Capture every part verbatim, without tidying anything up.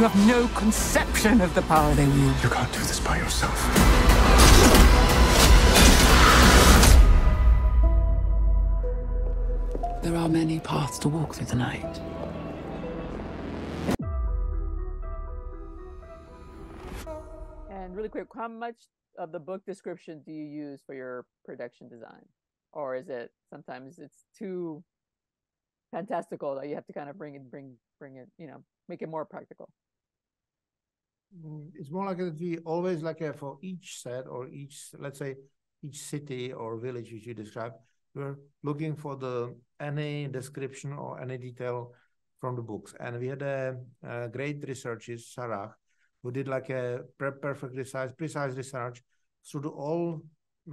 You have no conception of the power they wield. You can't do this by yourself. There are many paths to walk through the night. And really quick, how much of the book description do you use for your production design? Or is it sometimes it's too fantastical that you have to kind of bring it, bring, bring it, you know, make it more practical? It's more like we always like a, for each set or each, let's say, each city or village which you describe, we're looking for the any description or any detail from the books. And we had a, a great researcher, Sarah, who did like a perfectly precise, precise research through the all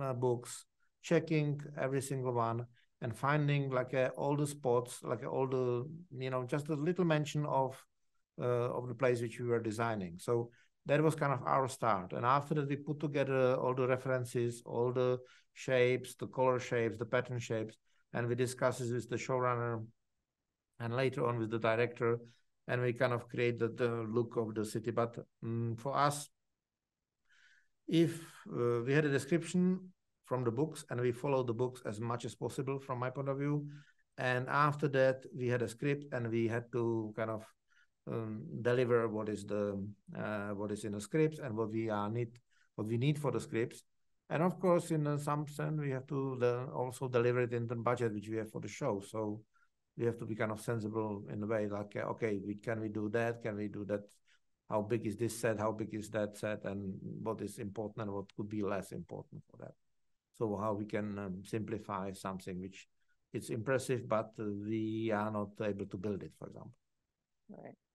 uh, books, checking every single one and finding like uh, all the spots, like uh, all the, you know, just a little mention of uh, of the place which we were designing. So that was kind of our start. And after that, we put together all the references, all the shapes, the color shapes, the pattern shapes, and we discussed this with the showrunner and later on with the director. And we kind of create the, the look of the city. But um, for us, if uh, we had a description from the books and we followed the books as much as possible from my point of view. And after that, we had a script and we had to kind of um, deliver what is the uh, what is in the scripts and what we are need what we need for the scripts. And of course, in some sense, we have to uh, also deliver it in the budget which we have for the show. So we have to be kind of sensible in a way, like, okay, we, can we do that? Can we do that? How big is this set? How big is that set? And what is important and what could be less important for that? So how we can um, simplify something which it's impressive, but we are not able to build it, for example. Right.